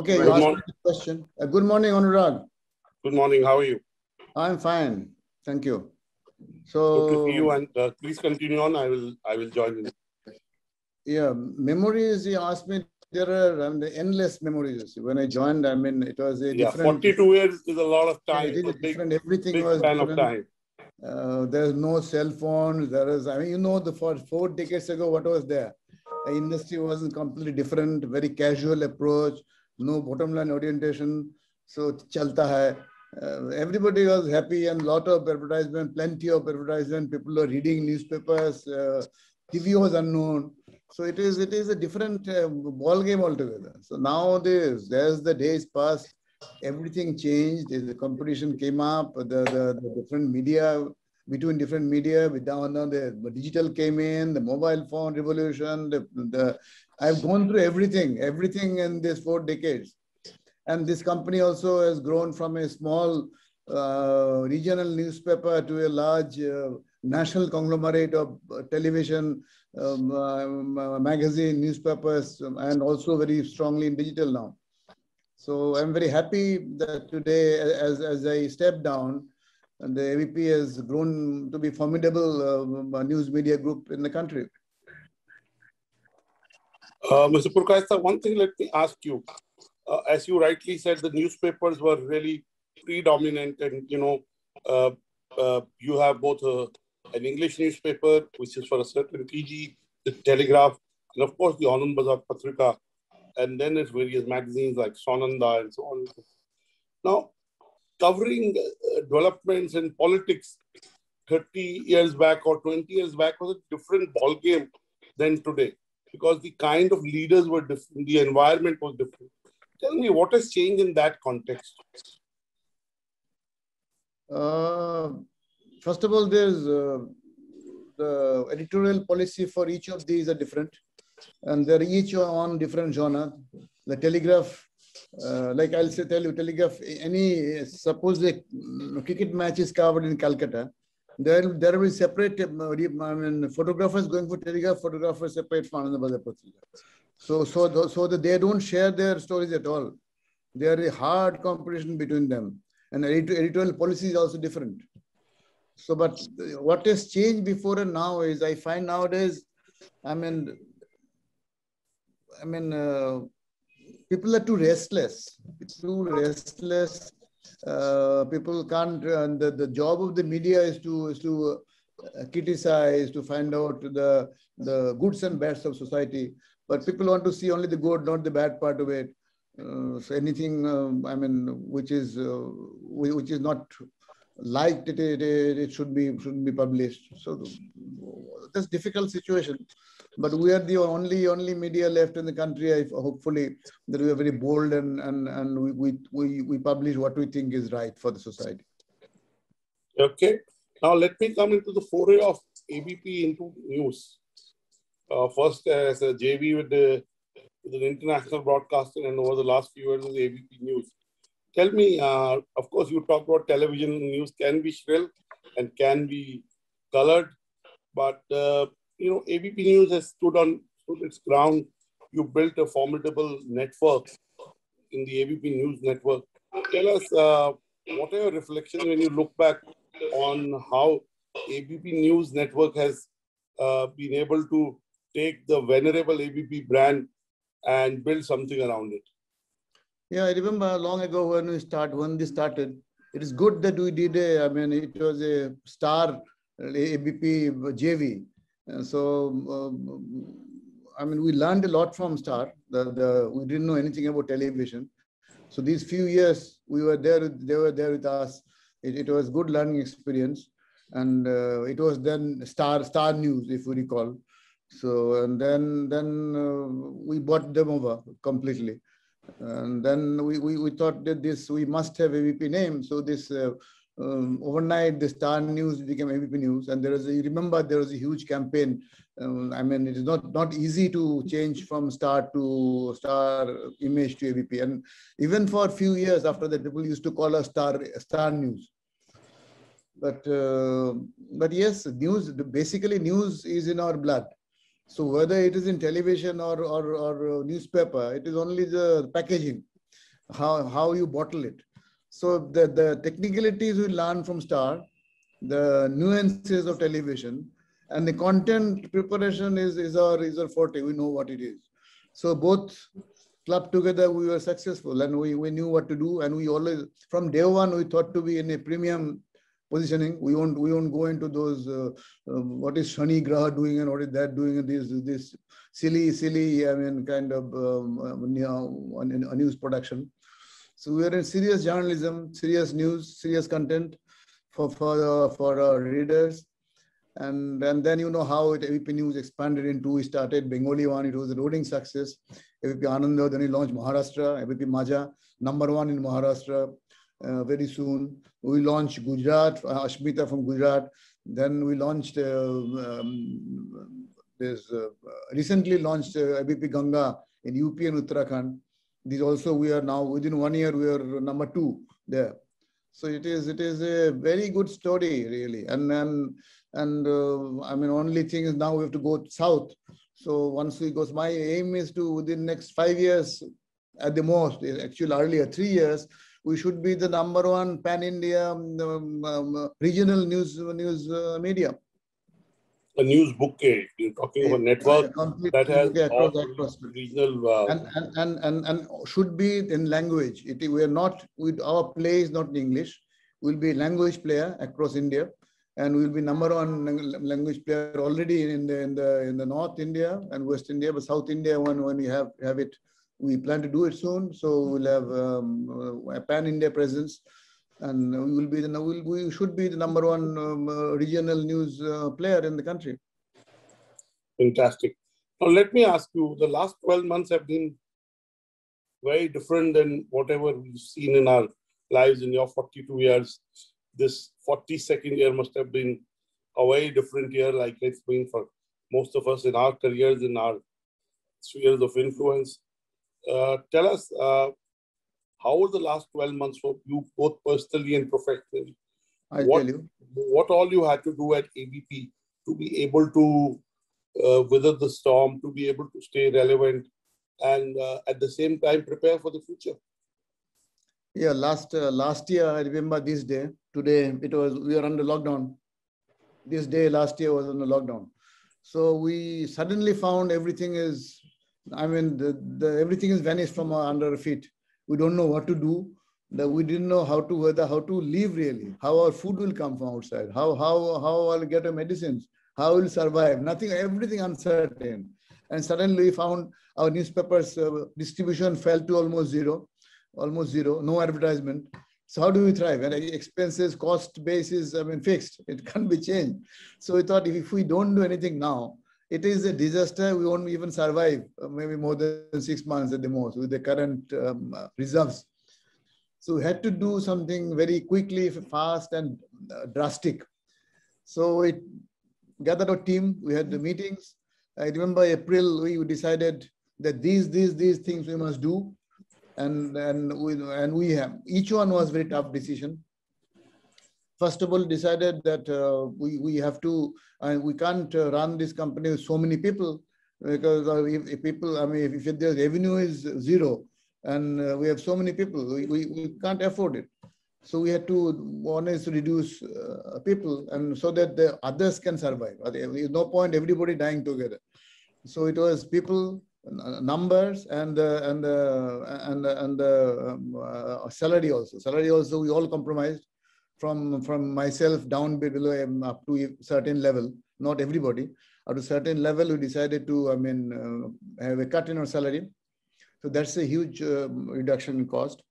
Okay, you asked the question. Good morning, Anurag. Good morning. How are you? I'm fine. Thank you. So good to see you, and please continue on. I will join in. Yeah, memories. He asked me. There are endless memories. When I joined, I mean, it was a different. 42 years is a lot of time. It is different. Everything was different. Of time. There's no cell phones. There is, I mean, you know, for 4 decades ago, what was there? The industry wasn't completely different. Very casual approach. No bottom line orientation. So chalta hai. Everybody was happy and lot of advertisement, plenty of advertisement. People are reading newspapers. TV was unknown. So it is a different ball game altogether. So nowadays, as the days passed, everything changed. The competition came up. The different media between different media. With the digital came in, the mobile phone revolution. I've gone through everything in these 4 decades. And this company also has grown from a small regional newspaper to a large national conglomerate of television, magazine, newspapers, and also very strongly in digital now. So I'm very happy that today, as I step down, the ABP has grown to be a formidable news media group in the country. Mr. Purkayastha, one thing let me ask you. As you rightly said, the newspapers were really predominant, and you know, you have both an English newspaper, which is for a certain PG, The Telegraph, and of course the Anandabazar Patrika, and then there's various magazines like Sananda and so on. Now, covering developments in politics 30 years back or 20 years back was a different ballgame than today, because the kind of leaders were different, the environment was different. Tell me, what has changed in that context? First of all, there's the editorial policy for each of these are different, and they're each on different genre. The Telegraph, like I'll say, tell you, Telegraph, any, suppose the cricket match is covered in Calcutta, there will be separate, photographers going for Telegraph, photographers separate for Anandabazar Patrika. So they don't share their stories at all. There is a hard competition between them. And editorial policy is also different. So, but what has changed before and now is, I find nowadays, I mean, people are too restless. People can't. The job of the media is to criticize, to find out the goods and bads of society. But people want to see only the good, not the bad part of it. So anything, I mean, which is not liked, it shouldn't be published. So that's a difficult situation. But we are the only media left in the country. Hopefully, that we are very bold and we publish what we think is right for the society. Okay. Now let me come into the foray of ABP into news. First, as a JV with an international broadcaster, and over the last few years with ABP News. Tell me, of course, you talked about television news can be shrill and can be colored, but you know, ABP News has stood its ground. You built a formidable network in the ABP News network. Tell us, what are your reflections when you look back on how ABP News network has been able to take the venerable ABP brand and build something around it? Yeah, I remember long ago when this started, it is good that we did it was a Star ABP JV. So we learned a lot from Star. We didn't know anything about television. So these few years, they were there with us. It was good learning experience. And it was then Star News, if we recall. So, and then we bought them over completely. And then we thought that we must have ABP name. So this overnight, the Star News became ABP News. And there was a huge campaign. It is not easy to change from Star image to ABP. And even for a few years after that, people used to call us Star News. But yes, news, basically news is in our blood. So whether it is in television or newspaper, it is only the packaging. how you bottle it. So the technicalities we learn from Star, the nuances of television, and the content preparation is our forte. We know what it is. So both clubbed together, we were successful, and we knew what to do. And we always, from day one, we thought to be in a premium positioning. We won't go into those what is Shani Graha doing and what is that doing, and this silly a news production. So we are in serious journalism, serious news, serious content for our readers. And then you know how ABP News expanded into. We started Bengali one. It was a roaring success. ABP Ananda. Then we launched Maharashtra. ABP Maja, #1 in Maharashtra. Very soon we launched Gujarat. Ashmita from Gujarat. Then we launched recently launched ABP Ganga in UP and Uttarakhand. These also we are now within 1 year we are #2 there. So it is a very good story really, and I mean only thing is now we have to go south. So once we go, my aim is to within next 5 years, at the most, actually earlier 3 years, we should be the #1 pan-India regional news media. A news bouquet. You're talking about network that has across regional and should be in language. We are not with our play is not in English. We'll be a language player across India, and we'll be #1 language player already in the North India and West India, but South India when we have it, we plan to do it soon. So we'll have a pan-India presence. And we should be the #1 regional news player in the country. Fantastic. Now let me ask you: the last 12 months have been very different than whatever we've seen in our lives in your 42 years. This 42nd year must have been a very different year, like it's been for most of us in our careers, in our spheres of influence. Tell us. How were the last 12 months for you, both personally and professionally? I'll tell you. What all you had to do at ABP to be able to weather the storm, to be able to stay relevant, and at the same time prepare for the future? Yeah, last year, I remember this day. Today, we are under lockdown. This day, last year, was under lockdown. So we suddenly found everything is, I mean, everything is vanished from under our feet. We don't know what to do. We didn't know how to live really. How our food will come from outside. How I'll get our medicines. How we'll survive. Nothing. Everything uncertain. And suddenly we found our newspapers distribution fell to almost zero. No advertisement. So how do we thrive? And expenses, cost base is fixed. It can't be changed. So we thought if we don't do anything now, it is a disaster. We won't even survive maybe more than 6 months at the most with the current reserves. So we had to do something very quickly, fast, and drastic. So we gathered our team. We had the meetings. I remember April, we decided that these things we must do. And we have. Each one was a very tough decision. First of all, decided that we have to, we can't run this company with so many people because if people, if their revenue is zero and we have so many people, we can't afford it. So we had to, one is to reduce people and so that the others can survive. There's no point everybody dying together. So it was people, numbers, and salary also. Salary also, we all compromised. From myself down below up to a certain level, not everybody, up to a certain level, we decided to, have a cut in our salary. So that's a huge reduction in cost.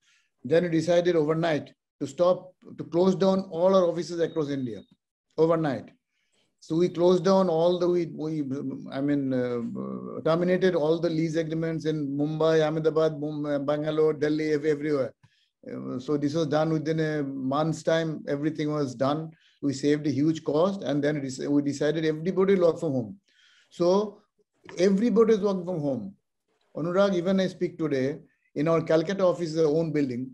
Then we decided overnight to close down all our offices across India, overnight. So we closed down all the, terminated all the lease agreements in Mumbai, Ahmedabad, Bangalore, Delhi, everywhere. So this was done within a month's time. Everything was done. We saved a huge cost, and then we decided everybody work from home. So everybody is working from home. Anurag, even I speak today in our Calcutta office, our own building.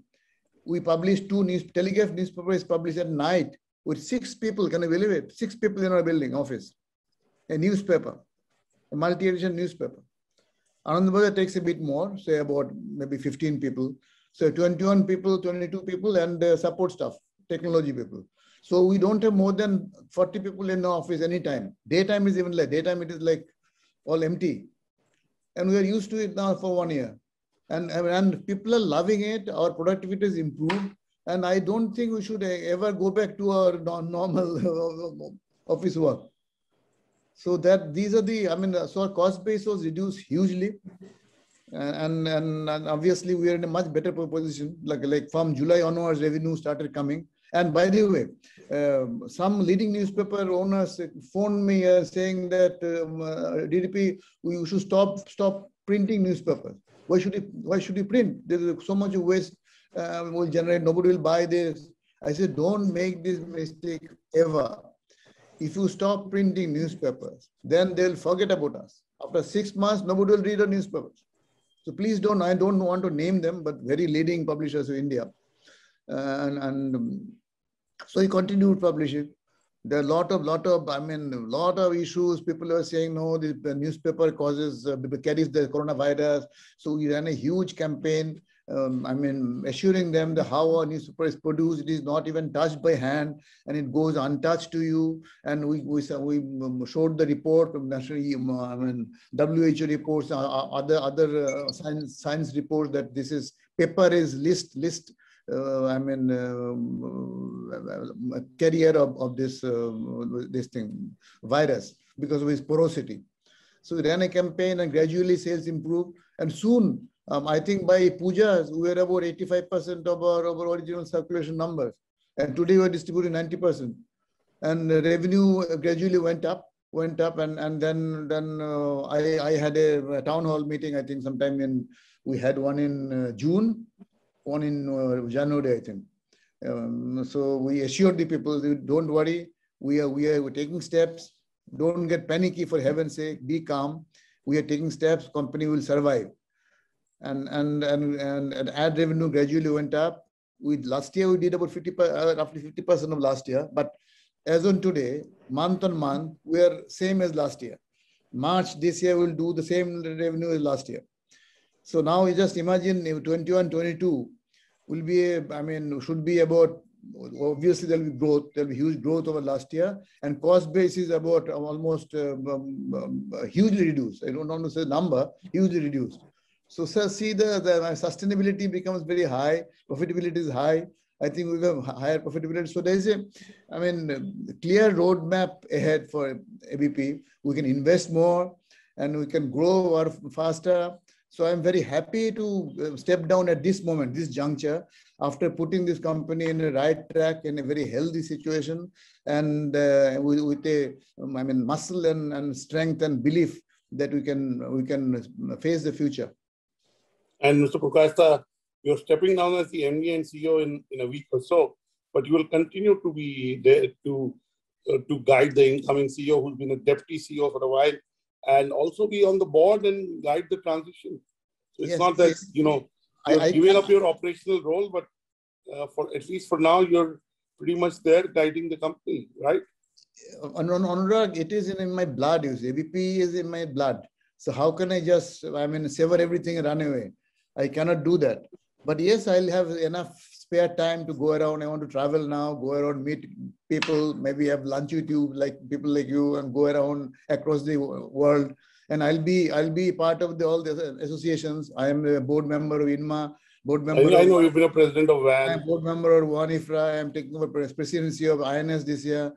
We published Telegraph newspaper is published at night with 6 people. Can you believe it? 6 people in our building office, a newspaper, a multi-edition newspaper. Anandabazar takes a bit more, say about maybe 15 people. So 21 people, 22 people and support staff, technology people. So we don't have more than 40 people in the office anytime. Daytime is even like, daytime it is like all empty. And we are used to it now for 1 year. And people are loving it, our productivity is improved. And I don't think we should ever go back to our normal office work. So that these are the, I mean, so our cost base was reduced hugely. And obviously we are in a much better position. Like from July onwards, revenue started coming. And by the way, some leading newspaper owners phoned me saying that DDP, we should stop printing newspapers. Why should we print? There is so much waste will generate. Nobody will buy this. I said, don't make this mistake ever. If you stop printing newspapers, then they'll forget about us. After 6 months, nobody will read our newspapers. So please don't. I don't want to name them, but very leading publishers of India. So he continued publishing. There are lot of issues. People were saying, no, the newspaper carries the coronavirus. So we ran a huge campaign, assuring them that how our newspaper is produced. It is not even touched by hand and it goes untouched to you. And we showed the report from WHO reports, other science reports that this is paper is list. Carrier of this thing, virus, because of its porosity. So we ran a campaign and gradually sales improved. And soon, I think by Puja, we were about 85% of our original circulation numbers. And today we are distributing 90%. And revenue gradually went up. And then I had a town hall meeting, I think sometime in, we had one in June. One in January, I think. So we assured the people, don't worry, we're taking steps. Don't get panicky, for heaven's sake, be calm. We are taking steps, company will survive. And ad revenue gradually went up. Last year, we did about roughly 50% of last year, but as on today, month on month, we are same as last year. March this year, we'll do the same revenue as last year. So now you just imagine if 21, 22 will be, should be about, obviously there'll be growth, there'll be huge growth over last year, and cost base is about almost hugely reduced. I don't want to say number, hugely reduced. So sir, see the sustainability becomes very high, profitability is high. I think we have higher profitability. So there's a clear roadmap ahead for ABP. We can invest more and we can grow our faster. So I'm very happy to step down at this moment, this juncture, after putting this company in a right track, in a very healthy situation, and with a muscle and strength and belief that we can face the future. And Mr. Purkayastha, you're stepping down as the MD and CEO in a week or so, but you will continue to be there to guide the incoming CEO, who's been a deputy CEO for a while, and also be on the board and guide the transition. So it's not that, you're giving up your operational role, but at least for now, you're pretty much there guiding the company, right? Anurag, it is in my blood. ABP is in my blood. So how can I just, sever everything and run away? I cannot do that. But yes, I'll have enough spare time to go around. I want to travel now, go around, meet people, maybe have lunch with you, like people like you, and go around across the world. And I'll be part of all the associations. I am a board member of INMA, board member. I know you've been a president of WAN. I'm board member of WAN-IFRA. I'm taking over presidency of INS this year.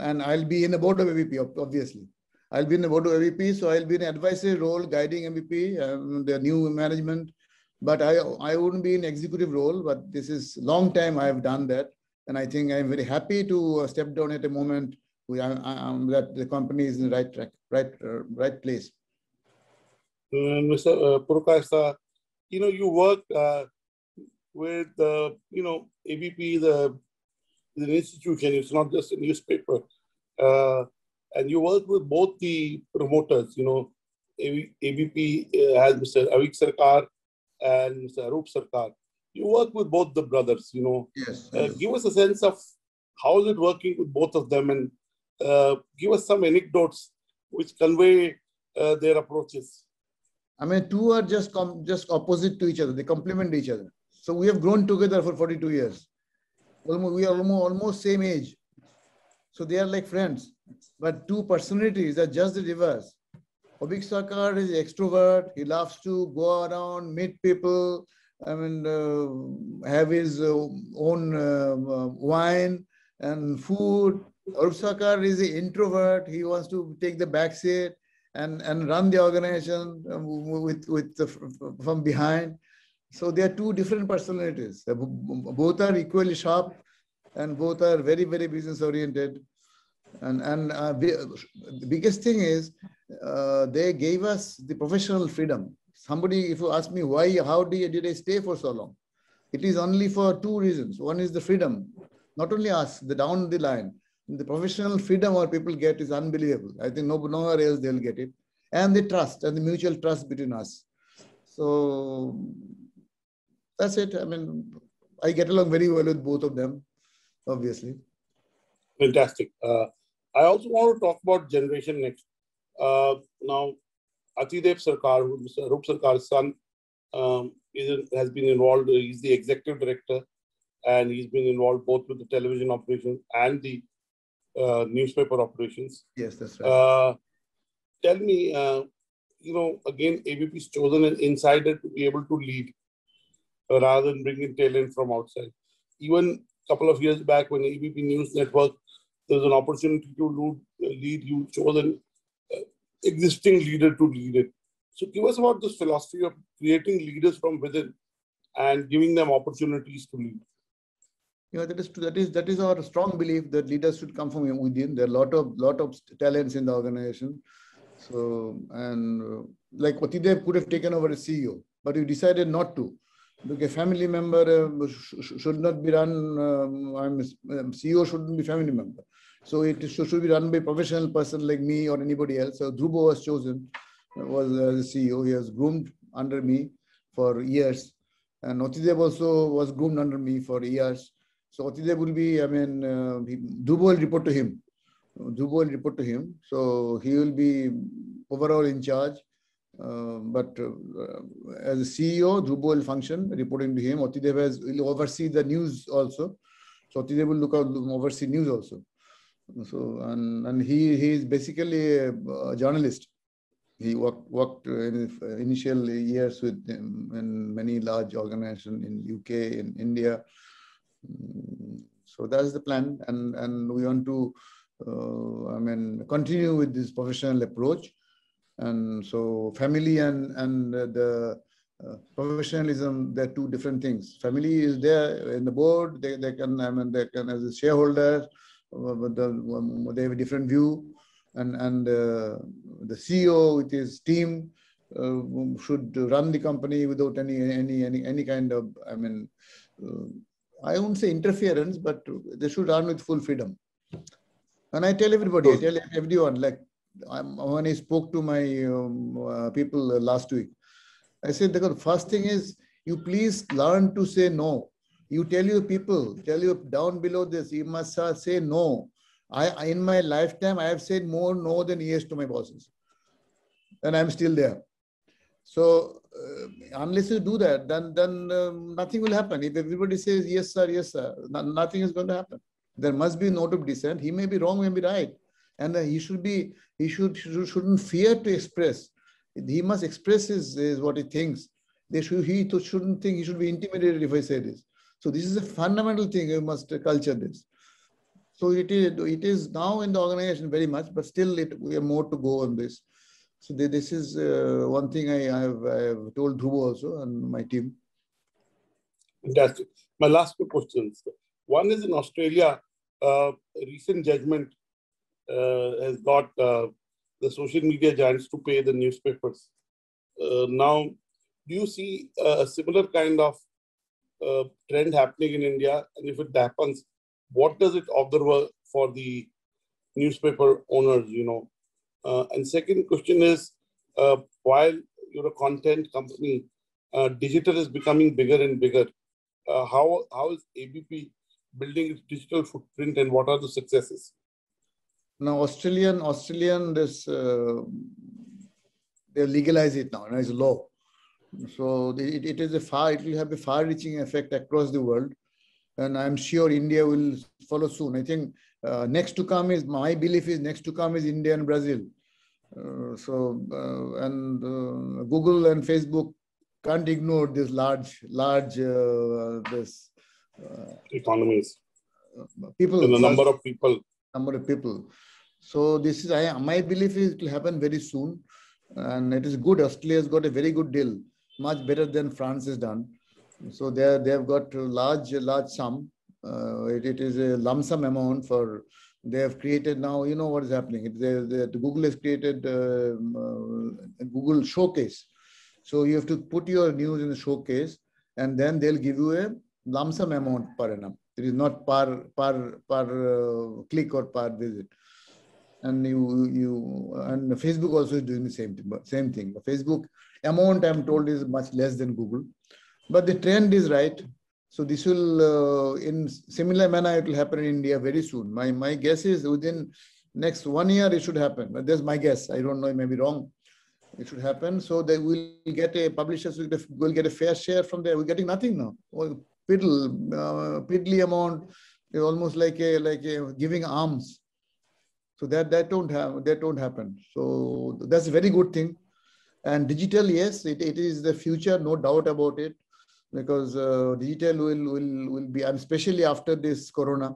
And I'll be in the board of ABP, obviously. I'll be in the board of ABP, so I'll be in an advisory role guiding ABP, the new management. But I wouldn't be in executive role, but this is long time I have done that. And I think I'm very happy to step down at a moment that the company is in the right track, right place. Mr. Purkayastha, you worked with, ABP, the institution, it's not just a newspaper. And you worked with both the promoters, ABP has Mr. Aveek Sarkar and Mr. Arup Sarkar. You work with both the brothers, Yes. Give us a sense of how is it working with both of them, and give us some anecdotes which convey their approaches. Two are just opposite to each other. They complement each other. So we have grown together for 42 years. We are almost same age. So they are like friends. But two personalities are just the reverse. Aveek Sarkar is extrovert. He loves to go around, meet people. I mean, have his own wine and food. Arup Sarkar is an introvert. He wants to take the back seat and run the organization from behind. So they are two different personalities. Both are equally sharp, and both are very, very business oriented. And the biggest thing is they gave us the professional freedom. Somebody, if you ask me why, how did I stay for so long? It is only for two reasons. One is the freedom, not only us, the down the line. The professional freedom our people get is unbelievable. I think nowhere else they'll get it. And the trust and the mutual trust between us. So that's it. I mean, I get along very well with both of them, obviously. Fantastic. I also want to talk about generation next. Now, Atideb Sarkar, Mr. Arup Sarkar's son, has been involved. He's the executive director, and he's been involved both with the television operations and the newspaper operations. Yes, that's right. Tell me, again, ABP's chosen an insider to be able to lead rather than bringing talent from outside. Even a couple of years back, when ABP News Network, there was an opportunity to lead. You chose an existing leader to lead it. So give us about this philosophy of creating leaders from within and giving them opportunities to lead. You know, that is our strong belief that leaders should come from within. There are a lot of talents in the organization. So, and like Atideb could have taken over as CEO, but you decided not to. Look, a family member should not be run. CEO shouldn't be family member. So it should be run by a professional person like me or anybody else. So Dhruvo was chosen, was the CEO. He was groomed under me for years. And Atideb also was groomed under me for years. So Atideb will be, Dhruvo will report to him. So he will be overall in charge. But as a CEO, Dhruvo will function reporting to him. Atideb will oversee the news also. So Atideb will oversee news also. So and he is basically a journalist. He worked in initial years with in many large organizations in UK, in India. So that's the plan, and we want to continue with this professional approach. And so family and the professionalism, they're two different things. Family is there in the board. They can as a shareholder. They have a different view, and the CEO with his team should run the company without any kind of I won't say interference, but they should run with full freedom. And I tell everyone, like when I spoke to my people last week, I said the first thing is you please learn to say no. You tell your people, down below this, you must say no. In my lifetime, I have said more no than yes to my bosses. And I'm still there. So unless you do that, then nothing will happen. If everybody says, yes, sir, nothing is going to happen. There must be a note of dissent. He may be wrong, may be right. And he shouldn't fear to express. He must express his what he thinks. He shouldn't think he should be intimidated if I say this. So this is a fundamental thing. You must culture this. So it is now in the organization very much, but still we have more to go on this. So this is one thing I have told Dhruvo also and my team. Fantastic. My last two questions. One is in Australia, recent judgment has got the social media giants to pay the newspapers. Now, do you see a similar kind of trend happening in India, and if it happens, what does it offer for the newspaper owners? And second question is, while you're a content company, digital is becoming bigger and bigger. How is ABP building its digital footprint, and what are the successes? Now, Australian, this they legalize it now. It's law. So it is a far, it will have a far-reaching effect across the world, and I'm sure India will follow soon. I think next to come is, my belief is next to come is India and Brazil. So Google and Facebook can't ignore this large economies. People, and the number of people. So this is, my belief is it will happen very soon, and it is good. Australia has got a very good deal, much better than France has done. So they have got a large sum. It is a lump sum amount for. They have created now. You know what is happening. Google has created a Google Showcase. So you have to put your news in the showcase, and then they'll give you a lump sum amount per annum. It is not per click or per visit. And and Facebook also is doing the same thing. Facebook amount, I'm told, is much less than Google, but the trend is right. So this will, in similar manner, it will happen in India very soon. My guess is within next 1 year it should happen. But that's my guess. I don't know. It may be wrong. It should happen. So they will get a publishers will get a fair share from there. We're getting nothing now. Or piddly amount, almost like a giving alms. So that don't happen. So that's a very good thing. And digital, yes, it is the future, no doubt about it, because digital will be, and especially after this corona,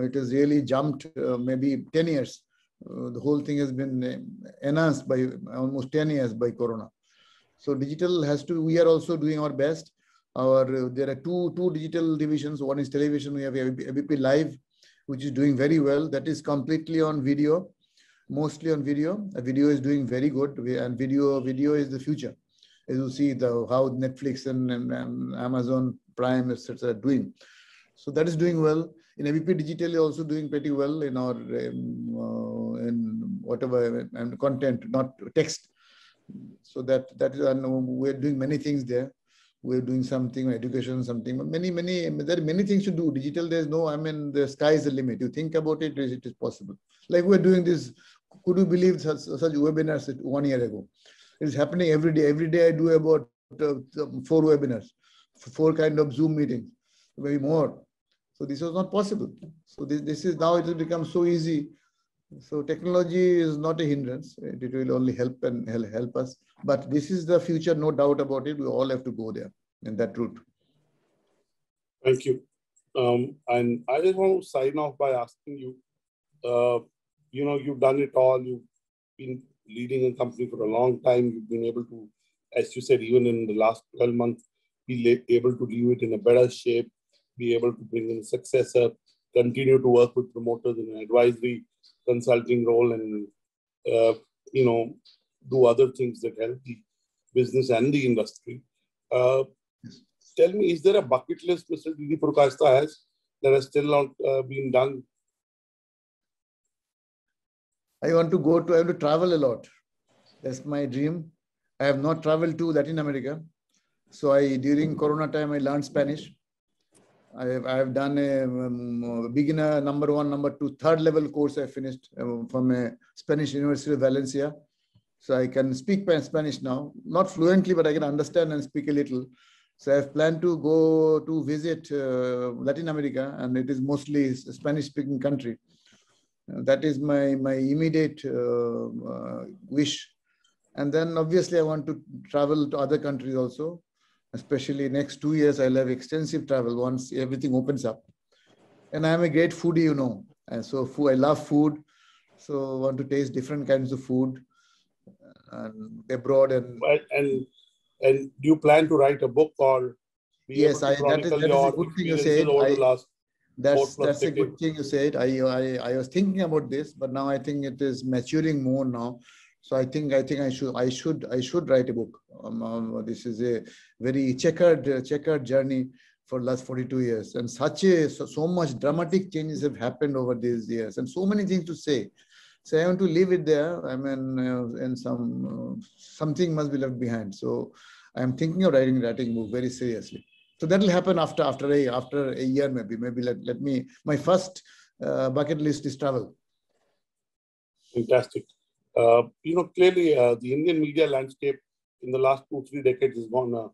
it has really jumped maybe 10 years. The whole thing has been enhanced by almost 10 years by corona. So digital has to, we are also doing our best. There are two digital divisions. One is television. We have ABP Live, which is doing very well. That is completely on video, mostly on video. Video is doing very good, and video is the future. As you see how Netflix and Amazon Prime, etc., are doing. So that is doing well. In ABP Digital, also doing pretty well in our in whatever and content, not text. So that is, we're doing many things there. We're doing something on education, something, but there are many things to do. Digital, there's no, the sky is the limit. You think about it, it is possible. Like we're doing this, could you believe such webinars 1 year ago? It's happening every day. Every day I do about 4 webinars, 4 kind of Zoom meetings, maybe more. So this was not possible. So this is, now it has become so easy. So technology is not a hindrance. It will only help us. But this is the future, no doubt about it. We all have to go there in that route. Thank you. And I just want to sign off by asking you, you've done it all. You've been leading a company for a long time. You've been able to, as you said, even in the last 12 months, be able to leave it in a better shape, be able to bring in a successor, continue to work with promoters in an advisory consulting role, and do other things that help the business and the industry. Tell me, is there a bucket list Mr. D.D. Purkayastha has that has still not been done? I want to travel a lot. That's my dream. I have not traveled to Latin America. So during Corona time, I learned Spanish. I have done a beginner number 1, number 2, 3rd level course I finished from a Spanish University of Valencia. So I can speak Spanish now, not fluently, but I can understand and speak a little. So I've planned to go to visit Latin America, and it is mostly a Spanish speaking country. That is my immediate wish. And then obviously I want to travel to other countries also. Especially next 2 years, I'll have extensive travel once everything opens up. And I'm a great foodie, And so I love food. So I want to taste different kinds of food and abroad. And do you plan to write a book or? Yes, that is a good thing you said. That's a good thing you said. I was thinking about this, but now I think it is maturing more now. So I think I should write a book. This is a very checkered journey for the last 42 years, and so much dramatic changes have happened over these years, and so many things to say. So I want to leave it there. And something must be left behind. So I'm thinking of writing a book very seriously. So that will happen after a year maybe. Maybe my first bucket list is travel. Fantastic. Clearly the Indian media landscape in the last 2-3 decades has gone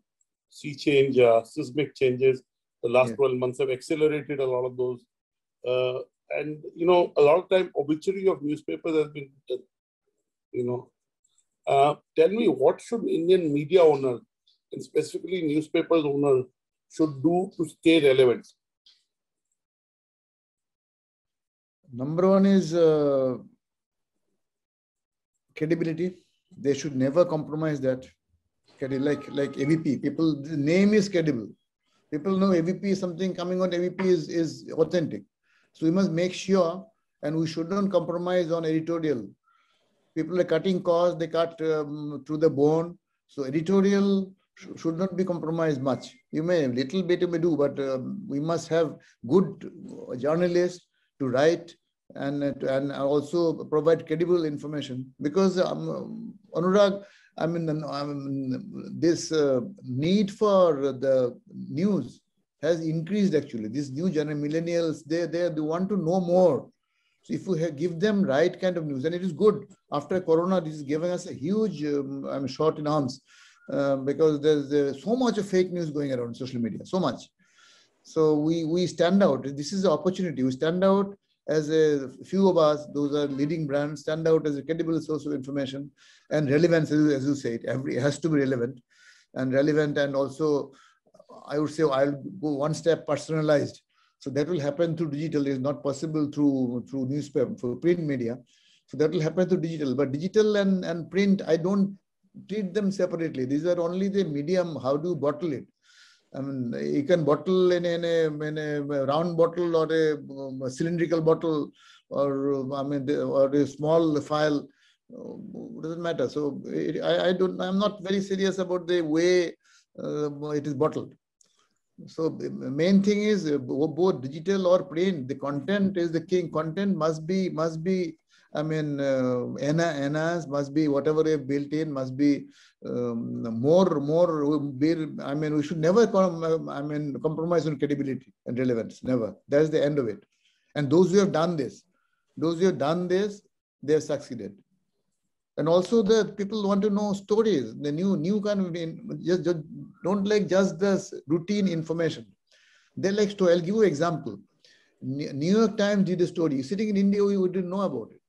sea change, seismic changes. The last 12 months have accelerated a lot of those. And, you know, a lot of time obituary of newspapers has been, you know. Tell me, what should Indian media owners, and specifically newspapers owners, should do to stay relevant? Number one is credibility. They should never compromise that. Like ABP, people, the name is credible. People know ABP is something coming on. ABP is authentic. So we must make sure, and we shouldn't compromise on editorial. People are cutting costs, they cut to the bone. So editorial should not be compromised much. You may, little bit you may do, but we must have good journalists to write and also provide credible information. Because Anurag, this need for the news has increased actually. These new generation millennials, they want to know more. So if you give them right kind of news, and it is good. After Corona, this is giving us a huge shot in arms because there's so much of fake news going around social media, so much. So we stand out. This is an opportunity. We stand out as a few of us, those are leading brands, stand out as a credible source of information and relevance, as you say, it has to be relevant. And also, I would say I'll go one step personalized. So that will happen through digital. It's not possible through newspaper, for print media. So that will happen through digital. But digital and print, I don't treat them separately. These are only the medium. How do you bottle it? I mean, you can bottle in a round bottle or a cylindrical bottle or a small phial. It doesn't matter. So I'm not very serious about the way it is bottled. So the main thing is both digital or print, the content is the king. Content must be enhanced, must be whatever they've built in, must be we should never compromise on credibility and relevance, never. That's the end of it. And those who have done this, they have succeeded. And also the people want to know stories, the new kind of, just don't like just this routine information. They like story. I'll give you an example. New York Times did a story. Sitting in India, we didn't know about it.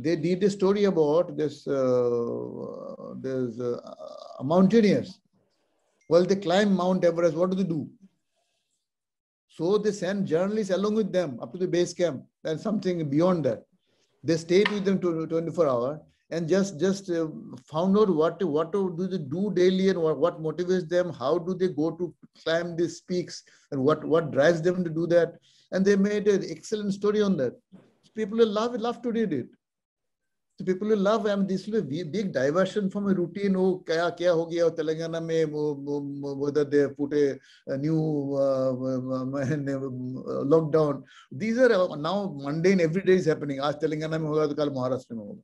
They did a story about this, mountaineers. Well, they climb Mount Everest. What do? So they send journalists along with them up to the base camp and something beyond that. They stayed with them to 24 hours and just found out what do they do daily and what motivates them, how do they go to climb these peaks and what drives them to do that. And they made an excellent story on that. So people will love to read it. So people will love, this will be a big diversion from a routine, oh, kya ho gaya, Telangana mein, whether they put a new lockdown. These are now mundane, every day is happening. Aaj Telangana mein hoga, to kal Maharashtra mein hoga.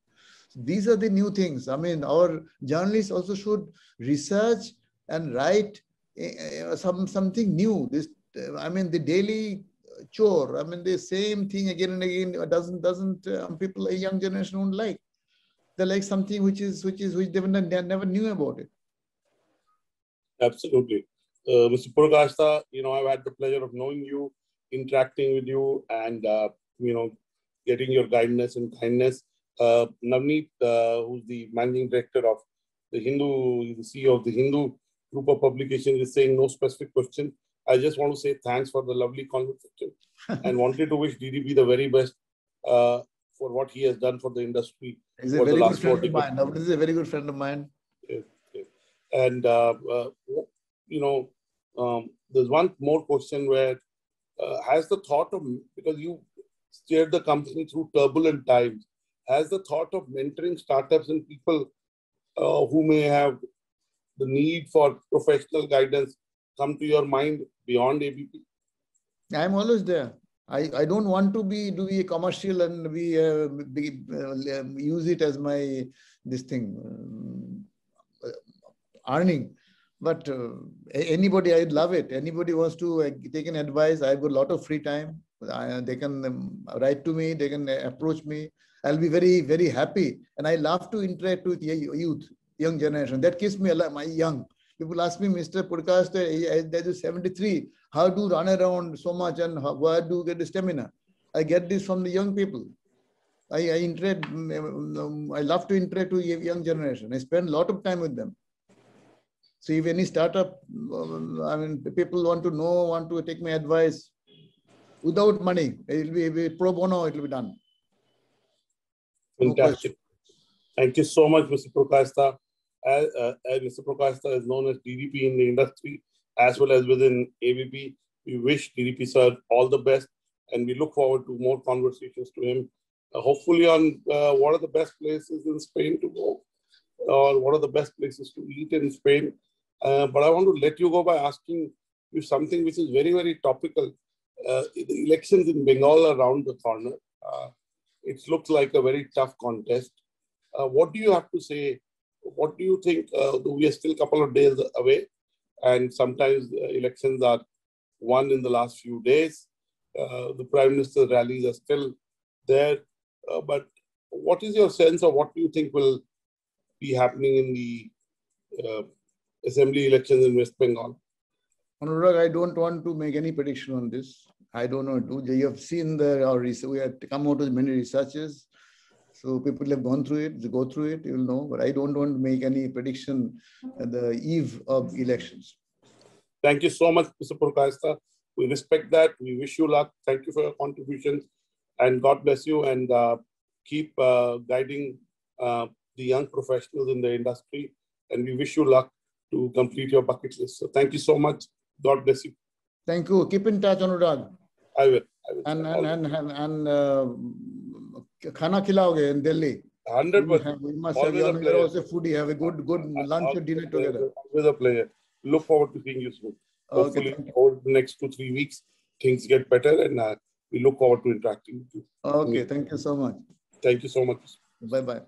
So these are the new things. Our journalists also should research and write something new. This, the daily chore. The same thing again and again doesn't people, a young generation won't like. They like something which they never knew about it. Absolutely, Mr. Purkayastha. You know, I've had the pleasure of knowing you, interacting with you, and getting your guidance and kindness. Navneet, who's the managing director of the Hindu, the CEO of the Hindu group of publications, is saying no specific question. I just want to say thanks for the lovely conversation and wanted to wish DDP the very best for what he has done for the industry. He's a very good friend of mine. Navneet is a very good friend of mine. And, there's one more question where has the thought of, because you steered the company through turbulent times, has the thought of mentoring startups and people who may have the need for professional guidance come to your mind beyond ABP? I'm always there. I don't want to be a commercial and use it as my earning. But anybody, I'd love it. Anybody wants to take an advice. I've got a lot of free time. They can write to me. They can approach me. I'll be very, very happy. And I love to interact with youth. young generation. That keeps me alive. My young people ask me, Mr. Purkayastha, that is 73. How do you run around so much and how, where do you get the stamina? I get this from the young people. I love to interact with young generation. I spend a lot of time with them. So if any startup, I mean, people want to know, want to take my advice without money, it will be pro bono, it will be done. Fantastic. Thank you so much, Mr. Purkayastha. Mr. Purkayastha is known as DDP in the industry as well as within ABP. We wish DDP sir all the best, and we look forward to more conversations to him. Hopefully on what are the best places in Spain to go, or what are the best places to eat in Spain. But I want to let you go by asking you something which is very, very topical. The elections in Bengal are around the corner. It looks like a very tough contest. What do you have to say? What do you think? Though we are still a couple of days away, and sometimes elections are won in the last few days. The Prime Minister's rallies are still there. But what is your sense of what do you think will be happening in the assembly elections in West Bengal? Anurag, I don't want to make any prediction on this. I don't know. You have seen our research. We have come out with many researches. So people have gone through it. They go through it, you'll know. But I don't want to make any prediction at the eve of elections. Thank you so much, Mr. Purkayastha. We respect that. We wish you luck. Thank you for your contributions. And God bless you, and keep guiding the young professionals in the industry. And we wish you luck to complete your bucket list. So thank you so much. God bless you. Thank you. Keep in touch, Anurag. I will. And khana khilaoge in Delhi. 100%. We must have also foodie. Have a good lunch and dinner together. Always a pleasure. Look forward to seeing you soon. Hopefully, okay, over the next 2-3 weeks, things get better, and we look forward to interacting with you. Okay, thank you so much. Thank you so much. Bye-bye.